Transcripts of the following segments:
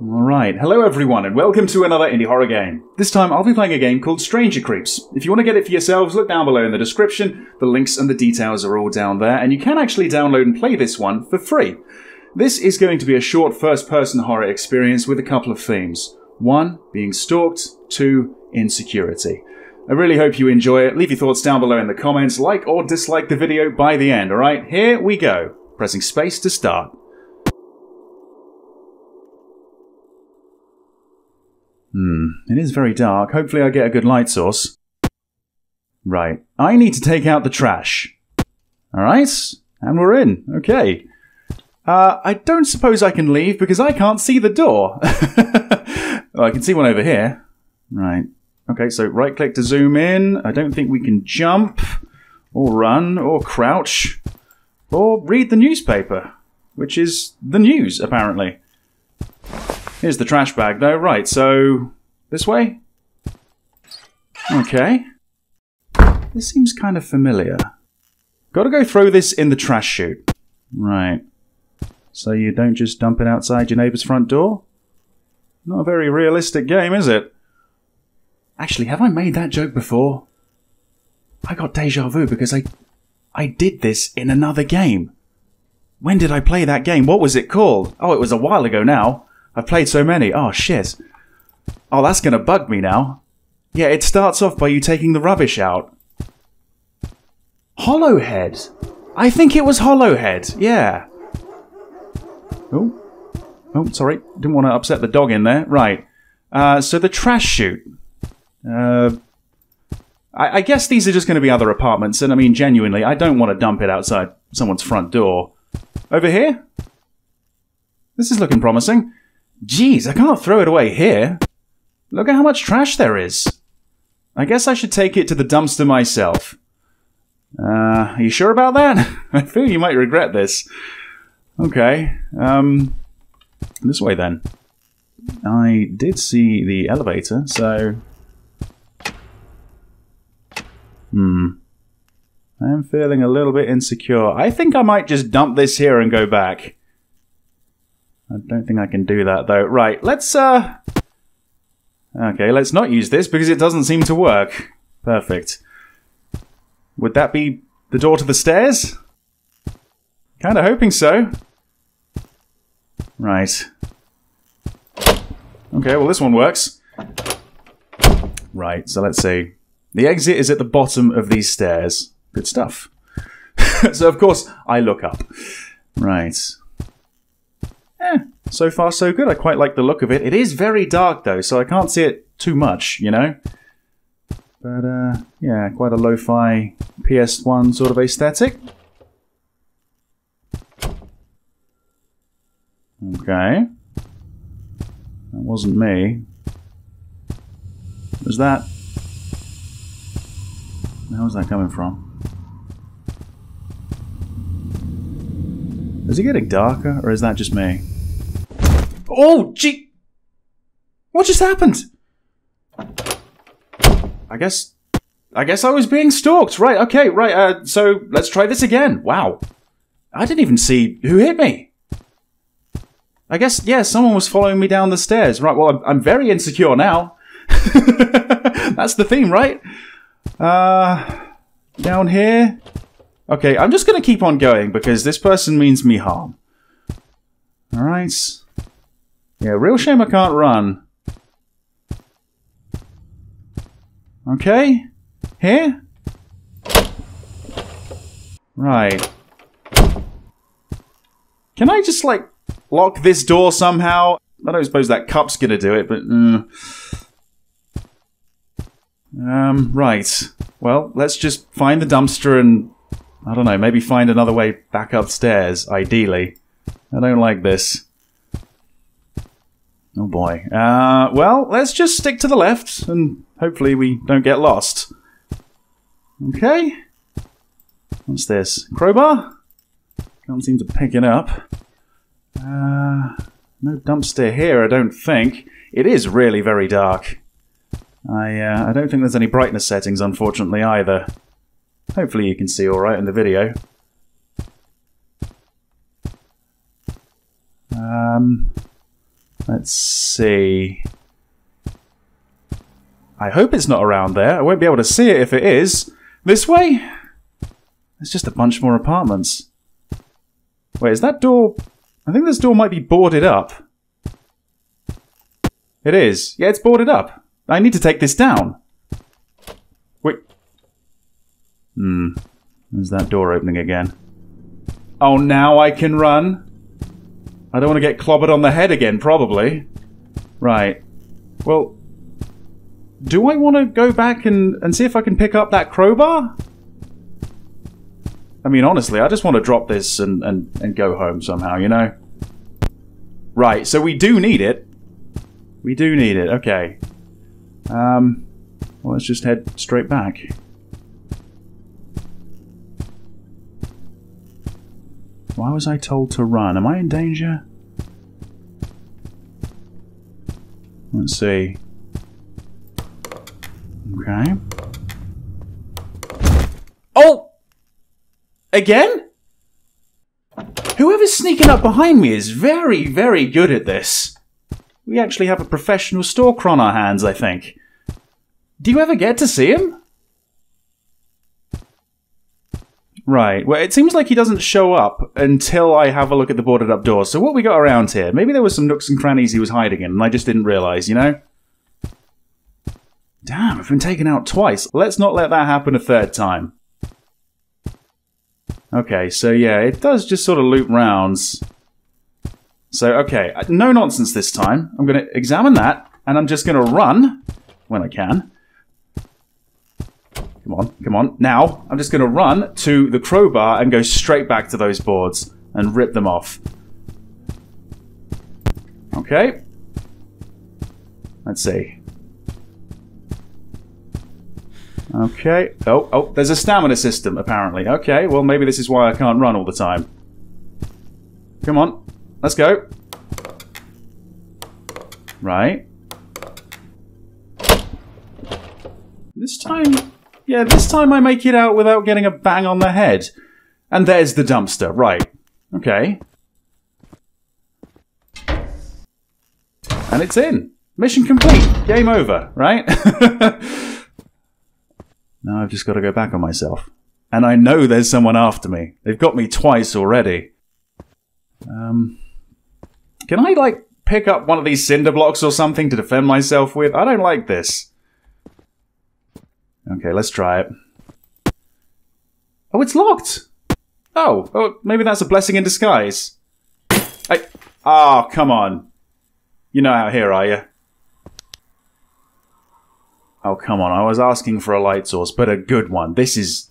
Alright, hello everyone and welcome to another indie horror game. This time I'll be playing a game called Stranger Creeps. If you want to get it for yourselves, look down below in the description. The links and the details are all down there, and you can actually download and play this one for free. This is going to be a short first-person horror experience with a couple of themes. One, being stalked. Two, insecurity. I really hope you enjoy it. Leave your thoughts down below in the comments. Like or dislike the video by the end, alright? Here we go. Pressing space to start. It is very dark. Hopefully I get a good light source. Right. I need to take out the trash. Alright? And we're in. Okay. I don't suppose I can leave because I can't see the door. Well, I can see one over here. Right. Okay, so right-click to zoom in. I don't think we can jump or run or crouch or read the newspaper, which is the news, apparently. Here's the trash bag, though. Right, so this way? Okay. This seems kind of familiar. Gotta go throw this in the trash chute. Right. So you don't just dump it outside your neighbour's front door? Not a very realistic game, is it? Actually, have I made that joke before? I got deja vu because I did this in another game. When did I play that game? What was it called? Oh, it was a while ago now. I've played so many. Oh, shit. Oh, that's gonna bug me now. Yeah, it starts off by you taking the rubbish out. Hollowhead. I think it was Hollowhead. Yeah. Oh, sorry. Didn't want to upset the dog in there. Right. So the trash chute. I guess these are just going to be other apartments, and I mean, genuinely, I don't want to dump it outside someone's front door. Over here? This is looking promising. Jeez, I can't throw it away here. Look at how much trash there is. I guess I should take it to the dumpster myself. Are you sure about that? I feel you might regret this. Okay, this way then. I did see the elevator, so... I am feeling a little bit insecure. I think I might just dump this here and go back. I don't think I can do that, though. Right, let's, okay, let's not use this because it doesn't seem to work. Perfect. Would that be the door to the stairs? Kind of hoping so. Right. Okay, well, this one works. Right, so let's see. The exit is at the bottom of these stairs. Good stuff. So, of course, I look up. Right. So far, so good. I quite like the look of it. It is very dark, though, so I can't see it too much, you know? But, yeah, quite a lo-fi PS1 sort of aesthetic. Okay. That wasn't me. Was that... Where was that coming from? Is it getting darker, or is that just me? Oh, gee! What just happened? I guess I was being stalked. Right, okay, right, so let's try this again. Wow. I didn't even see who hit me. I guess, yeah, someone was following me down the stairs. Right, well, I'm very insecure now. That's the theme, right? Down here? Okay, I'm just gonna keep on going because this person means me harm. Alright. Yeah, real shame I can't run. Okay. Here? Right. Can I just, like, lock this door somehow? I don't suppose that cup's gonna do it, but... right. Well, let's just find the dumpster and, I don't know, maybe find another way back upstairs, ideally. I don't like this. Oh boy. Well, let's just stick to the left and hopefully we don't get lost. Okay. What's this? Crowbar? Can't seem to pick it up. No dumpster here, I don't think. It is really very dark. I don't think there's any brightness settings, unfortunately, either. Hopefully you can see alright in the video. Let's see. I hope it's not around there. I won't be able to see it if it is. This way? There's just a bunch more apartments. Wait, is that door... I think this door might be boarded up. It is. Yeah, it's boarded up. I need to take this down. Wait. Hmm. There's that door opening again. Oh, now I can run. I don't want to get clobbered on the head again, probably. Right. Well... do I want to go back and see if I can pick up that crowbar? I mean, honestly, I just want to drop this and go home somehow, you know? Right, so we do need it. We do need it, okay. Well, let's just head straight back. Why was I told to run? Am I in danger? Let's see. Okay. Oh! Again? Whoever's sneaking up behind me is very, very good at this. We actually have a professional stalker on our hands, I think. Do you ever get to see him? Right, well, it seems like he doesn't show up until I have a look at the boarded up door. So what we got around here? Maybe there were some nooks and crannies he was hiding in, and I just didn't realize, you know? Damn, I've been taken out twice. Let's not let that happen a third time. Okay, so yeah, it does just sort of loop rounds. So, okay, no nonsense this time. I'm going to examine that, and I'm just going to run when I can. Come on, come on. Now, I'm just going to run to the crowbar and go straight back to those boards and rip them off. Okay. Let's see. Okay. Oh, oh, there's a stamina system, apparently. Okay, well, maybe this is why I can't run all the time. Come on. Let's go. Right. This time... yeah, this time I make it out without getting a bang on the head. And there's the dumpster. Right. Okay. And it's in. Mission complete. Game over, right? Now I've just got to go back on myself. And I know there's someone after me. They've got me twice already. Can I, like, pick up one of these cinder blocks or something to defend myself with? I don't like this. Okay, let's try it. Oh, it's locked! Oh, oh, maybe that's a blessing in disguise. Hey, oh, come on. You're not out here, are you? Oh, come on, I was asking for a light source, but a good one. This is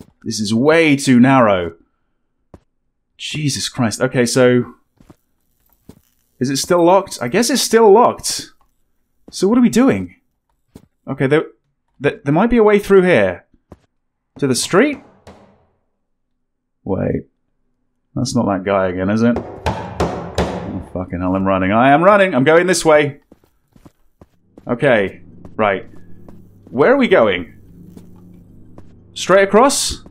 way too narrow. Jesus Christ. Okay, so... is it still locked? I guess it's still locked. So what are we doing? Okay, there might be a way through here. To the street? Wait. That's not that guy again, is it? Oh, fucking hell, I'm running. I am running! I'm going this way! Okay, right. Where are we going? Straight across?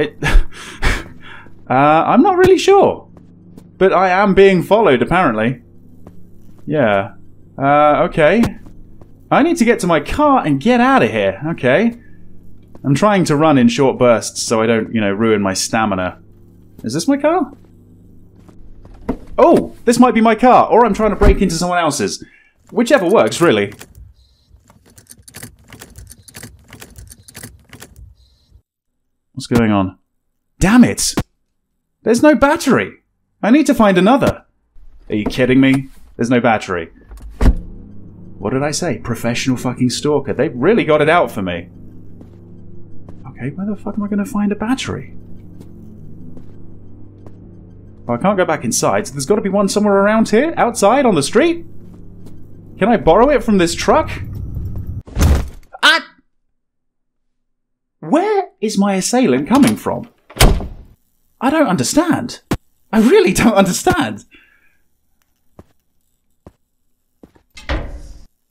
It... I'm not really sure. But I am being followed, apparently. Yeah. Okay. I need to get to my car and get out of here. Okay. I'm trying to run in short bursts so I don't, you know, ruin my stamina. Is this my car? Oh! This might be my car, or I'm trying to break into someone else's. Whichever works, really. What's going on? Damn it! There's no battery! I need to find another! Are you kidding me? There's no battery. What did I say? Professional fucking stalker. They've really got it out for me. Okay, where the fuck am I gonna find a battery? Well, I can't go back inside, so there's gotta be one somewhere around here? Outside? On the street? Can I borrow it from this truck? Ah! Where is my assailant coming from? I don't understand. I really don't understand.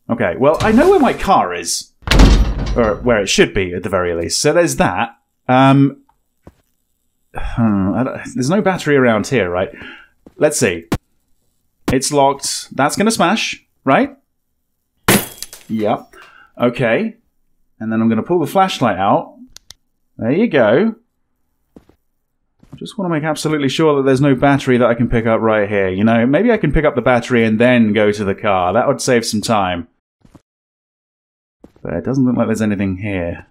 Okay, well, I know where my car is. Or where it should be, at the very least. So there's that. There's no battery around here, right? Let's see. It's locked. That's going to smash, right? Yeah. Okay. And then I'm going to pull the flashlight out. There you go. I just want to make absolutely sure that there's no battery that I can pick up right here. You know, maybe I can pick up the battery and then go to the car. That would save some time. But it doesn't look like there's anything here.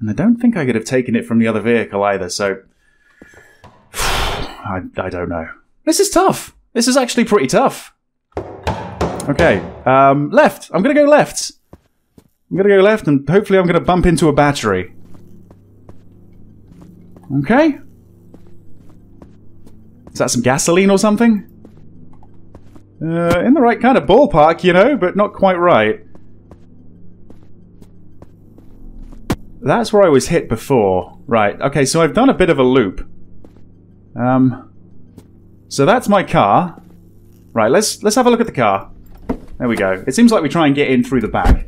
And I don't think I could have taken it from the other vehicle either, so... I don't know. This is tough. This is actually pretty tough. Okay. Left. I'm going to go left. I'm going to go left, and hopefully I'm going to bump into a battery. Okay. Is that some gasoline or something? In the right kind of ballpark, you know, but not quite right. That's where I was hit before. Right, okay, so I've done a bit of a loop. So that's my car. Right, let's have a look at the car. There we go. It seems like we try and get in through the back.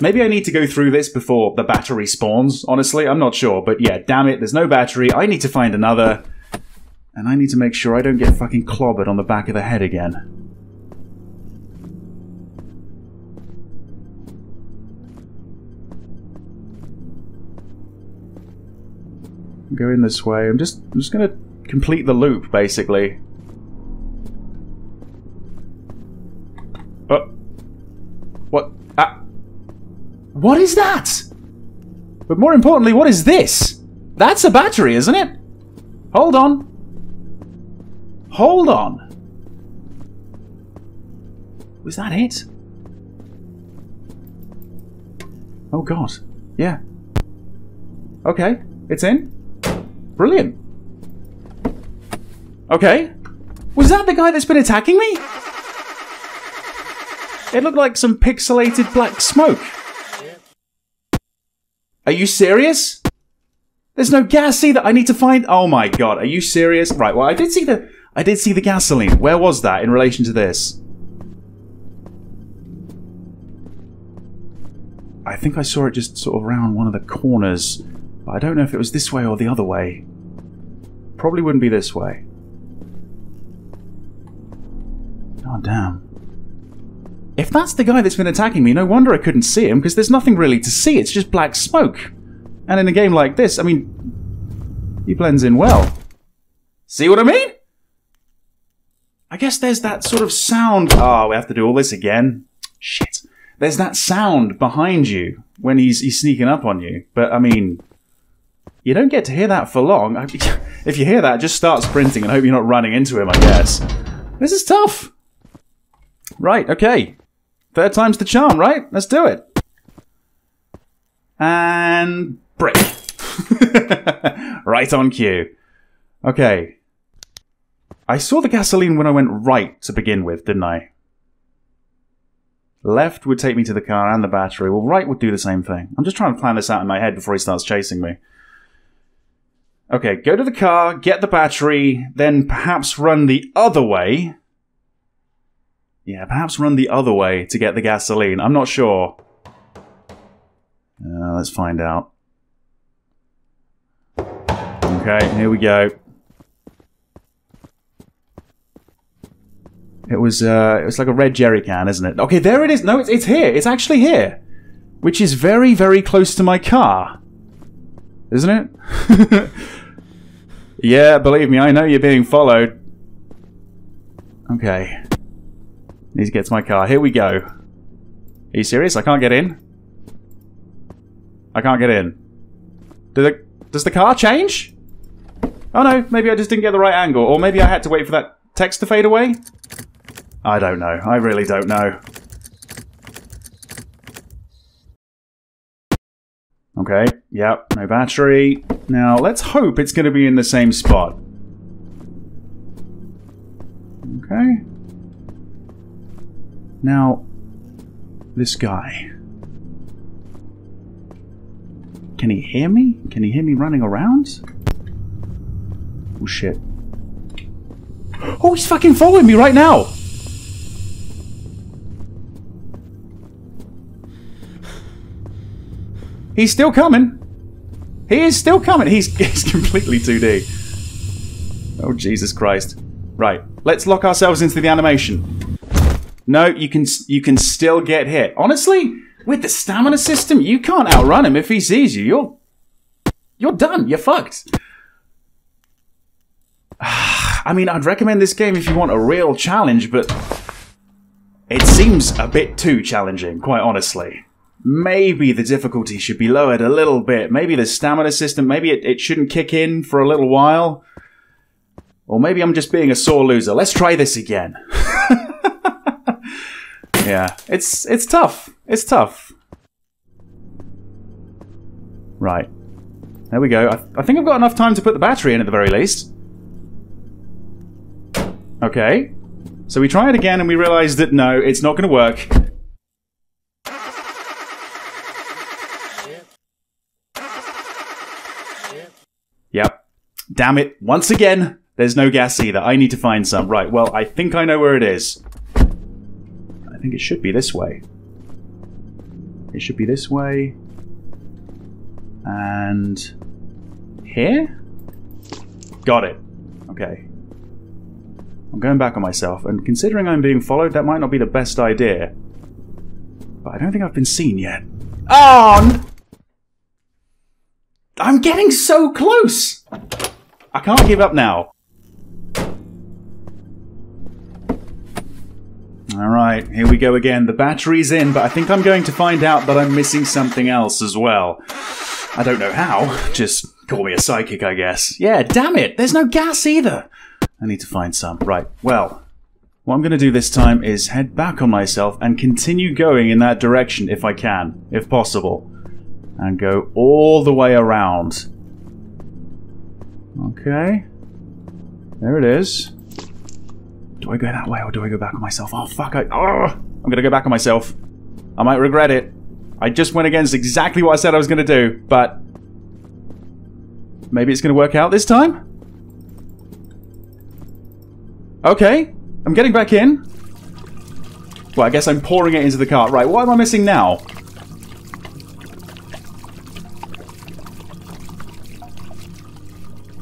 Maybe I need to go through this before the battery spawns, honestly. I'm not sure, but yeah, damn it, there's no battery. I need to find another. And I need to make sure I don't get fucking clobbered on the back of the head again. Going this way. I'm just gonna complete the loop, basically. What? Ah. What is that? But more importantly, what is this? That's a battery, isn't it? Hold on. Hold on. Was that it? Oh god. Yeah. Okay. It's in. Brilliant. Okay. Was that the guy that's been attacking me? It looked like some pixelated black smoke. Are you serious? There's no gas either. I need to find... Oh my god, are you serious? Right, well, I did see the gasoline. Where was that in relation to this? I think I saw it just sort of around one of the corners. I don't know if it was this way or the other way. Probably wouldn't be this way. God damn. If that's the guy that's been attacking me, no wonder I couldn't see him, because there's nothing really to see. It's just black smoke. And in a game like this, I mean, he blends in well. See what I mean? I guess there's that sort of sound... Oh, we have to do all this again. Shit. There's that sound behind you when he's sneaking up on you. But, I mean... You don't get to hear that for long. If you hear that, just start sprinting and hope you're not running into him, I guess. This is tough. Right, okay. Third time's the charm, right? Let's do it. And... brick. Right on cue. Okay. I saw the gasoline when I went right to begin with, didn't I? Left would take me to the car and the battery. Well, right would do the same thing. I'm just trying to plan this out in my head before he starts chasing me. Okay, go to the car, get the battery, then perhaps run the other way. Yeah, perhaps run the other way to get the gasoline. I'm not sure. Let's find out. Okay, here we go. It was like a red jerry can, isn't it? Okay, there it is. No, it's here. It's actually here. Which is very, very close to my car. Isn't it? Yeah, believe me, I know you're being followed. Okay. Need to get to my car. Here we go. Are you serious? I can't get in? I can't get in. Does the car change? Oh no, maybe I just didn't get the right angle. Or maybe I had to wait for that text to fade away? I don't know. I really don't know. Okay, yep, no battery. Now, let's hope it's going to be in the same spot. Okay. Now, this guy. Can he hear me? Can he hear me running around? Oh, shit. Oh, he's fucking following me right now! He's still coming. He is still coming. He's completely 2D. Oh, Jesus Christ. Right. Let's lock ourselves into the animation. No, you can still get hit. Honestly, with the stamina system, you can't outrun him if he sees you. You're done. You're fucked. I mean, I'd recommend this game if you want a real challenge, but it seems a bit too challenging, quite honestly. Maybe the difficulty should be lowered a little bit. Maybe the stamina system, maybe it shouldn't kick in for a little while. Or maybe I'm just being a sore loser. Let's try this again. Yeah, it's tough. It's tough. Right. There we go. I think I've got enough time to put the battery in at the very least. Okay. So we try it again and we realize that no, it's not going to work. Yep. Damn it. Once again, there's no gas either. I need to find some. Right, well, I think I know where it is. I think it should be this way. It should be this way. And here? Got it. Okay. I'm going back on myself, and considering I'm being followed, that might not be the best idea. But I don't think I've been seen yet. Oh! I'm getting so close! I can't give up now. Alright, here we go again. The battery's in, but I think I'm going to find out that I'm missing something else as well. I don't know how. Just call me a psychic, I guess. Yeah, damn it! There's no gas either! I need to find some. Right, well, what I'm going to do this time is head back on myself and continue going in that direction if I can, if possible. And go all the way around. Okay. There it is. Do I go that way or do I go back on myself? Oh, fuck. I'm going to go back on myself. I might regret it. I just went against exactly what I said I was going to do, but maybe it's going to work out this time? Okay. I'm getting back in. Well, I guess I'm pouring it into the cart. Right, what am I missing now?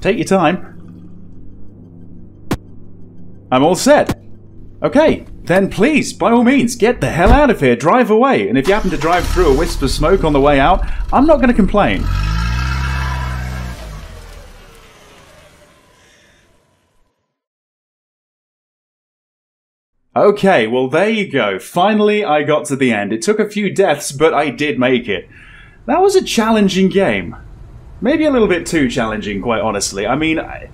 Take your time. I'm all set. Okay, then please, by all means, get the hell out of here. Drive away. And if you happen to drive through a wisp of smoke on the way out, I'm not going to complain. Okay, well there you go. Finally, I got to the end. It took a few deaths, but I did make it. That was a challenging game. Maybe a little bit too challenging, quite honestly. I mean, I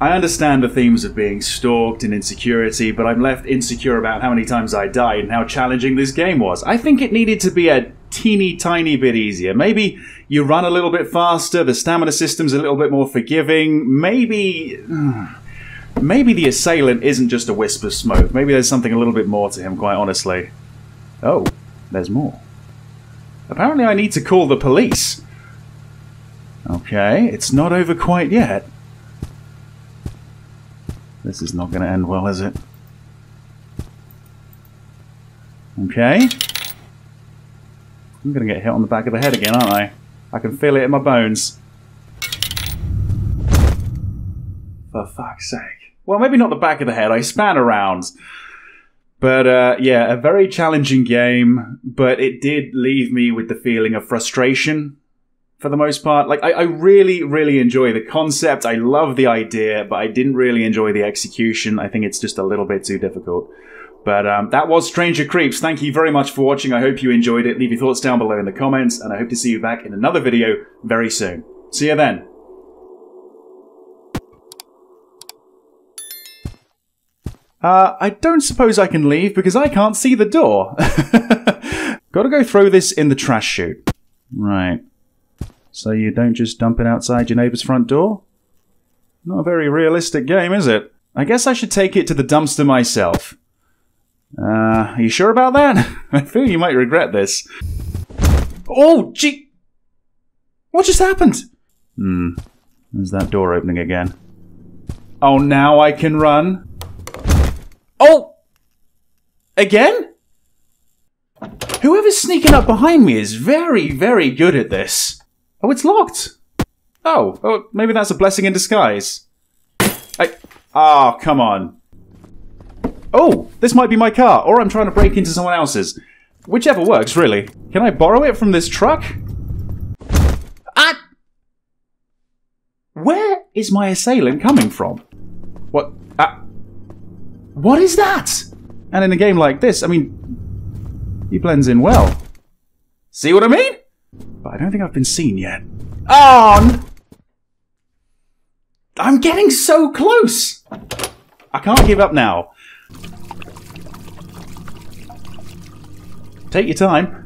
understand the themes of being stalked and insecurity, but I'm left insecure about how many times I died and how challenging this game was. I think it needed to be a teeny tiny bit easier. Maybe you run a little bit faster, the stamina system's a little bit more forgiving, maybe the assailant isn't just a wisp of smoke. Maybe there's something a little bit more to him, quite honestly. Oh, there's more. Apparently I need to call the police. Okay, it's not over quite yet. This is not going to end well, is it? Okay. I'm going to get hit on the back of the head again, aren't I? I can feel it in my bones. For fuck's sake. Well, maybe not the back of the head. I span around. But, yeah, a very challenging game, but it did leave me with the feeling of frustration. For the most part, like I really, really enjoy the concept. I love the idea, but I didn't really enjoy the execution. I think it's just a little bit too difficult. But that was Stranger Creeps. Thank you very much for watching. I hope you enjoyed it. Leave your thoughts down below in the comments, and I hope to see you back in another video very soon. See you then. I don't suppose I can leave because I can't see the door. Gotta go throw this in the trash chute. Right. So you don't just dump it outside your neighbour's front door? Not a very realistic game, is it? I guess I should take it to the dumpster myself. Are you sure about that? I feel you might regret this. Oh, gee! What just happened? Hmm. There's that door opening again. Oh, now I can run. Oh! Again? Whoever's sneaking up behind me is very, very good at this. Oh, it's locked. Oh, oh, maybe that's a blessing in disguise. Ah, oh, come on. Oh, this might be my car, or I'm trying to break into someone else's. Whichever works, really. Can I borrow it from this truck? Ah! Where is my assailant coming from? What? Ah! What is that? And in a game like this, I mean, he blends in well. See what I mean? But I don't think I've been seen yet. Oh! I'm getting so close! I can't give up now. Take your time.